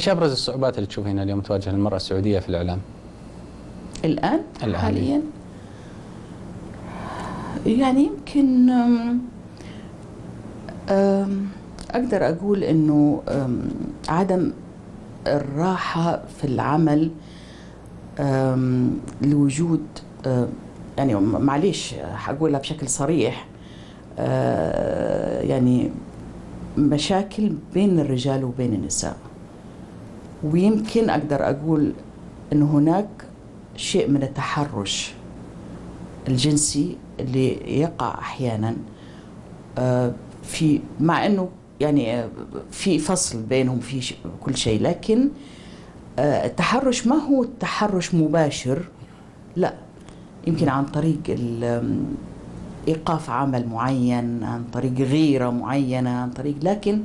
ايش ابرز الصعوبات اللي تشوفينها اليوم تواجه المرأة السعودية في الإعلام؟ الآن حاليا يعني يمكن أقدر أقول إنه عدم الراحة في العمل لوجود يعني معليش حقولها بشكل صريح يعني مشاكل بين الرجال وبين النساء، ويمكن أقدر أقول إن هناك شيء من التحرش الجنسي اللي يقع أحيانا في مع إنه يعني في فصل بينهم في كل شيء، لكن التحرش ما هو التحرش مباشر، لا يمكن عن طريق إيقاف عمل معين، عن طريق غيرة معينة، عن طريق، لكن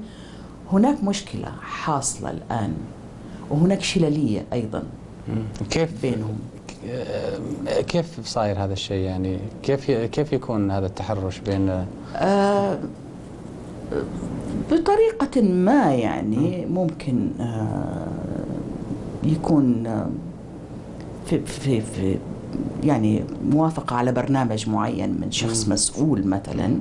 هناك مشكلة حاصلة الآن وهناك شللية أيضا كيف بينهم. كيف صاير هذا الشيء؟ يعني كيف يكون هذا التحرش بين بطريقة ما يعني ممكن يكون في يعني موافقة على برنامج معين من شخص مسؤول مثلا،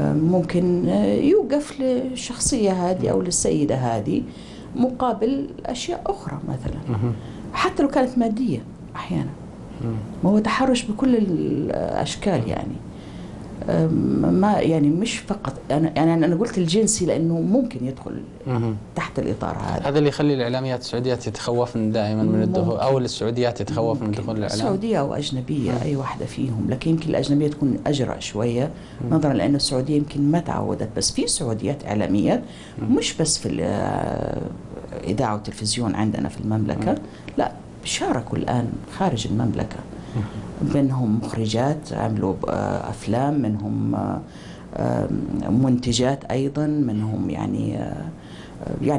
ممكن يوقف للشخصية هذه أو للسيدة هذه مقابل أشياء أخرى مثلا حتى لو كانت مادية أحيانا. ما هو تحرش بكل الأشكال يعني، ما يعني مش فقط انا قلت الجنسي لانه ممكن يدخل تحت الاطار هذا اللي يخلي الاعلاميات السعوديات يتخوفن دائما من الدخول، او السعوديات يتخوفن من دخول الاعلام، سعوديه او اجنبيه اي واحده فيهم، لكن يمكن الاجنبيه تكون اجرأ شويه نظرا لان السعوديه يمكن ما تعودت، بس في سعوديات اعلاميات مش بس في الاذاعه والتلفزيون عندنا في المملكه، لا شاركوا الان خارج المملكه، منهم مخرجات عملوا أفلام، منهم منتجات أيضا، منهم يعني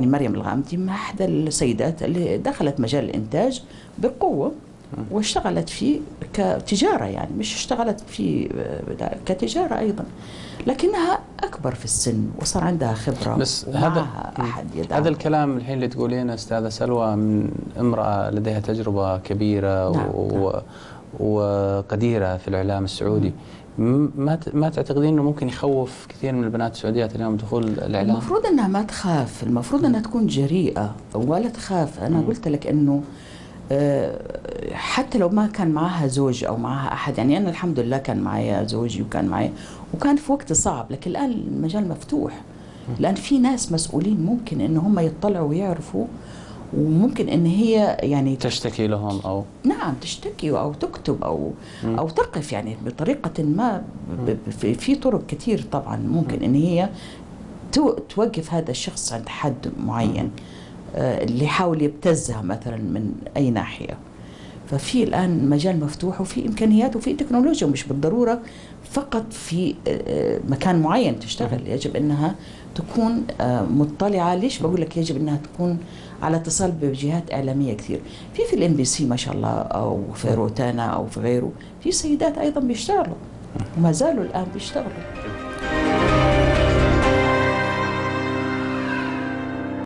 مريم الغامدي من أحد السيدات اللي دخلت مجال الإنتاج بقوة واشتغلت فيه كتجارة، يعني مش اشتغلت فيه كتجارة أيضا، لكنها أكبر في السن وصار عندها خبرة. بس هذا الكلام الحين اللي تقولينه أستاذة سلوى من امرأة لديها تجربة كبيرة نعم. وقديرة في الإعلام السعودي، ما تعتقدين أنه ممكن يخوف كثير من البنات السعوديات اليوم دخول الإعلام؟ المفروض أنها ما تخاف، المفروض أنها تكون جريئة ولا تخاف. أنا قلت لك أنه حتى لو ما كان معها زوج أو معها أحد، يعني أنا الحمد لله كان معي زوجي وكان معي، وكان في وقت صعب، لكن الآن المجال مفتوح لأن في ناس مسؤولين ممكن أن هم يطلعوا ويعرفوا، وممكن ان هي يعني تشتكي لهم او نعم تشتكي او تكتب او تقف يعني بطريقه ما، في طرق كثير طبعا ممكن ان هي توقف هذا الشخص عند حد معين اللي يحاول يبتزها مثلا من اي ناحيه. ففي الان مجال مفتوح وفي امكانيات وفي تكنولوجيا، ومش بالضروره فقط في مكان معين تشتغل، يجب انها تكون مطلعه. ليش بقول لك يجب انها تكون على اتصال بجهات اعلاميه كثير؟ في الام بي سي ما شاء الله، او في روتانا او في غيره، في سيدات ايضا بيشتغلوا وما زالوا الان بيشتغلوا.